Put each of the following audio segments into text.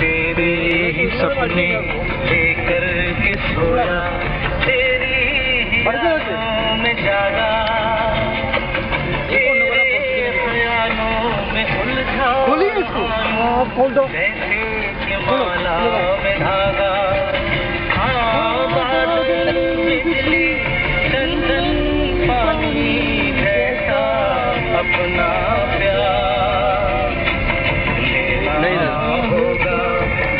तेरे ही सपने लेकर के सोया, तेरी ही यादों में जागा, तेरे ख्यालों में उलझा हुआ जैसे कि माला में धागा। हाँ, बादल बिजली चंदन पानी जैसा अपना प्यार लेना होगा।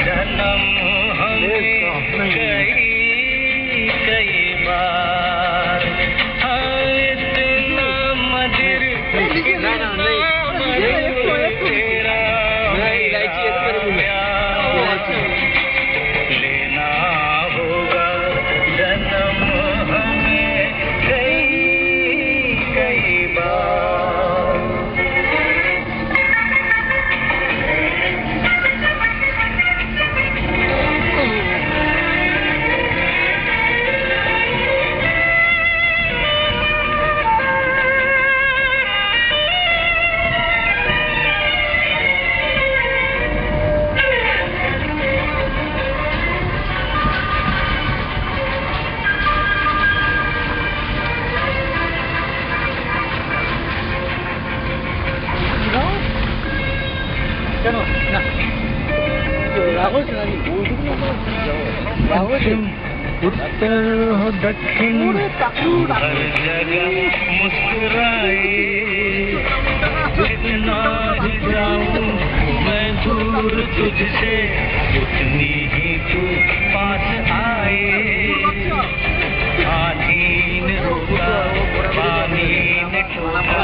जन्म हमने कई कई बार, हाँ इतना मधुर इतना मधुर तेरा प्यार लेना होगा। जन्म हमने कई कई बार। दक्षिण उत्तर हो दक्षिण, हर जगह मुस्कुराए। जितना ही जाऊं मैं दूर तुझसे, उतनी ही तू पास आए। आधीन होगा पानी ने ठोका,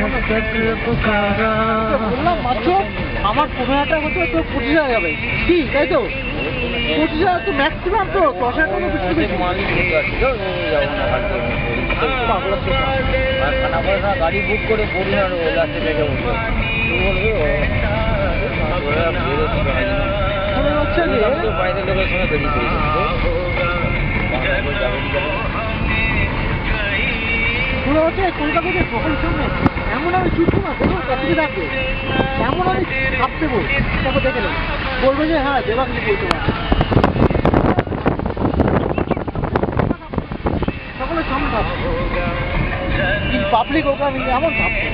हम तक पुकारा। আমার কোনো একটা হচ্ছে তো 25,000 যাবে কি, তাই তো 25,000 তো ম্যাক্সিমাম, তো 10,000 কোনো কিছু বেশি মানি ঠিক আছে। যাও না হাট করতে পাগল তো আর খানা পয়সা গাড়ি বুক করে বলি না ওলা থেকে যাবো বলবো আমরা বেরো তো ভাই না কোনো হচ্ছে না তো বাইরে লোকের সঙ্গে বেরি করেছি কোনো হচ্ছে কলকাতা থেকে সকল সামনে এমন আমি চুপ না দেখো কাছে ডাকে এমন আমি ভাবতে বল তারপর দেখে নেব বলবো যে হ্যাঁ দেবাকে বলতে পারো সকলে সম্ভব পাবলিক হোক আমি এমন ভাবতে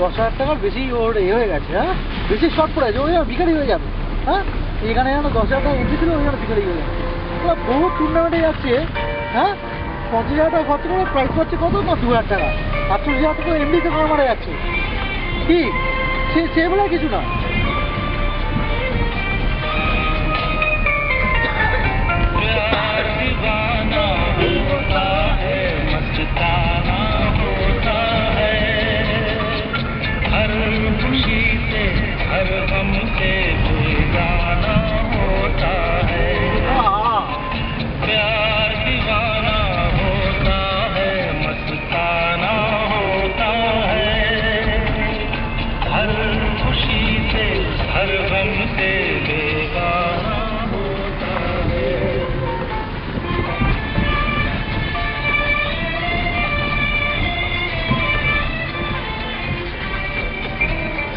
দশ হাজার টাকার বেশি ওর এ হয়ে গেছে। হ্যাঁ বেশি শর্ট পড়ে আছে, ওই ভিখারি হয়ে যাবে। হ্যাঁ এখানে যেন 10,000 টাকা উঠেছিল, ওই জন্য ভিখারি হয়ে যাবে। ওরা বহু টুর্নামেন্টে যাচ্ছে, হ্যাঁ 50,000 টাকা খরচ করে প্রাইস পাচ্ছে কত, 2,000 টাকা। 48,000 টাকা এমনিতে ঘর মারা যাচ্ছে, ঠিক সে বলে কিছু না।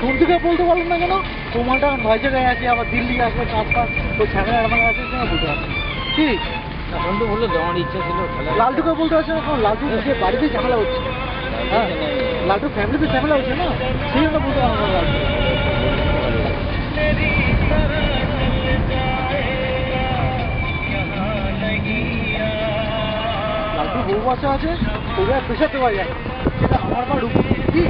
শুনতে বলতে পারলাম না কেন, তোমারটা এখন ভয় জায়গায় আছে, আবার দিল্লি আসবে কাজ কাজ ওই ছাগা আছে বলতে পারছি ঠিক এখন তো বললো যাওয়ার ইচ্ছা ছিল। লালটুকে বলতে পারছে না কারণ লালটু সে বাড়িতেই ঝামেলা হচ্ছে। হ্যাঁ লালটু ফ্যামিলিতে ঝামেলা হচ্ছে না, সেই জন্য বলতে পারবো লালটু। লালটু বহু বাচ্চা আছে, ওরা পেশাতে পারি না, সেটা আমার বা রুপি ঠিক